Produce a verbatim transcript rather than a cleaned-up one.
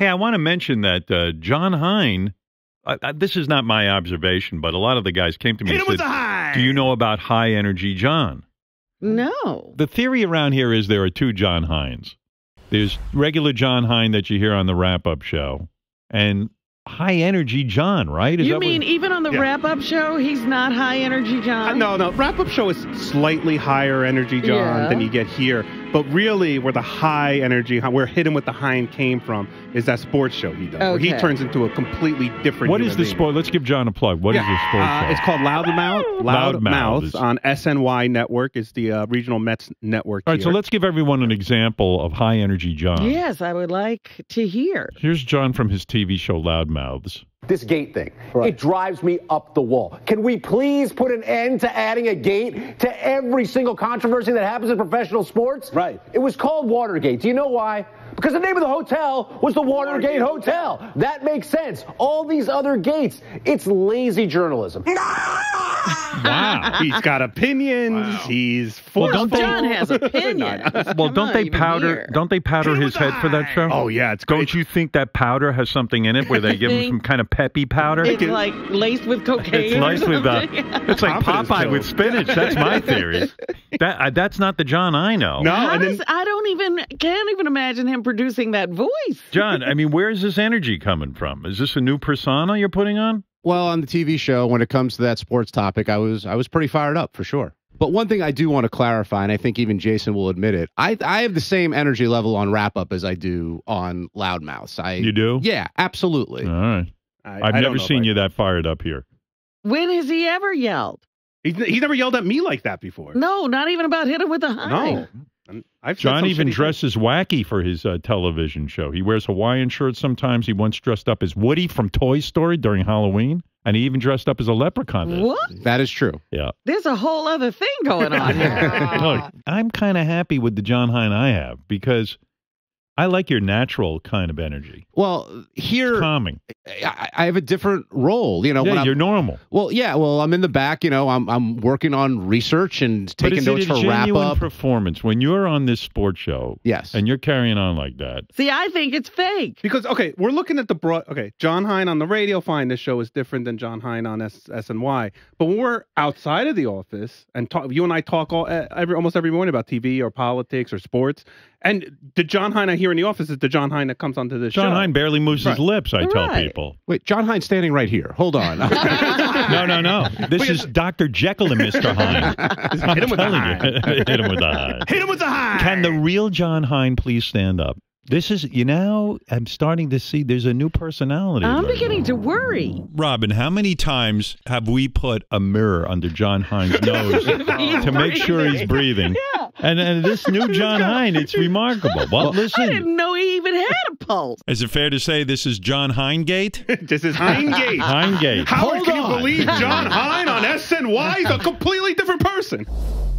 Hey, I want to mention that uh, Jon Hein, uh, uh, this is not my observation, but a lot of the guys came to me Hit and said, with the high. Do you know about high energy John? No. The theory around here is there are two Jon Heins. There's regular Jon Hein that you hear on the Wrap Up Show, and high energy John, right? Is you that mean what... even on the yeah. Wrap Up Show, he's not high energy John? Uh, no, no. Wrap Up Show is slightly higher energy John yeah. than you get here. But really, where the high energy, where Hit Em With the Hein came from, is that sports show he does. Okay. Where he turns into a completely different. What is the sport? Let's give John a plug. What yeah. is the sports uh, show? It's called Loudmouth. Loudmouths Loud on S N Y network. It's the uh, regional Mets network. All right, here. So let's give everyone an example of high energy John. Yes, I would like to hear. Here's John from his T V show Loudmouths. This gate thing, right. It drives me up the wall. Can we please put an end to adding a gate to every single controversy that happens in professional sports? Right. It was called Watergate. Do you know why? Because the name of the hotel was the Watergate Hotel. That makes sense. All these other gates, it's lazy journalism. Wow. He's got opinions. Wow. He's full. Well, don't John they, has opinions. Well, don't they, powder, don't they powder his head for that show? Oh, yeah. It's don't you think that powder has something in it where they give him some kind of peppy powder? It's like laced with cocaine. It's laced with uh, it's like Popeye joke. With spinach. That's my theory. That uh, That's not the John I know. No, and does, then, I don't even, can't even imagine him producing that voice. John, I mean, where is this energy coming from? Is this a new persona you're putting on? Well, on the T V show, when it comes to that sports topic, I was I was pretty fired up for sure. But one thing I do want to clarify, and I think even Jason will admit it, I I have the same energy level on Wrap Up as I do on Loudmouths. I you do? Yeah, absolutely. All right. I, I've I never seen you that fired up here. When has he ever yelled? He's he never yelled at me like that before. No, not even about Hit Em With the Hein. No. I've John even dresses thing. wacky for his uh, television show. He wears Hawaiian shirts sometimes. He once dressed up as Woody from Toy Story during Halloween, and he even dressed up as a leprechaun. What? That is true. Yeah. There's a whole other thing going on here. Look, I'm kind of happy with the Jon Hein I have because I like your natural kind of energy. Well, here, it's calming. I, I have a different role. You know, yeah, when you're I'm, normal. Well, yeah. Well, I'm in the back. You know, I'm I'm working on research and taking notes for Wrap Up. Performance when you're on this sports show. Yes, and you're carrying on like that. See, I think it's fake because okay, we're looking at the broad. Okay, Jon Hein on the radio. Fine, this show is different than Jon Hein on S N Y. But when we're outside of the office and talk, you and I talk all every almost every morning about T V or politics or sports. And the Jon Hein I hear in the office is the Jon Hein that comes onto this show. Jon Hein barely moves right. his lips, I right. tell people. Wait, Jon Hein's standing right here. Hold on. no, no, no. This is Doctor Jekyll and Mister Hein. I'm Hit Em With the Hein. Hit Em With the Hein. Hit Em With the Hein. Can the real Jon Hein please stand up? This is, you know, I'm starting to see there's a new personality. I'm right beginning now. to worry. Robin, how many times have we put a mirror under Jon Hein's nose to breathing. make sure he's breathing? Yeah. And, and this new Jon Hein, it's remarkable. Well, listen. I didn't know he even had a pulse. Is it fair to say this is Jon Heingate? This is Heingate. Heingate. Howard, Hold can on. you believe Jon Hein on S N Y? He's a completely different person.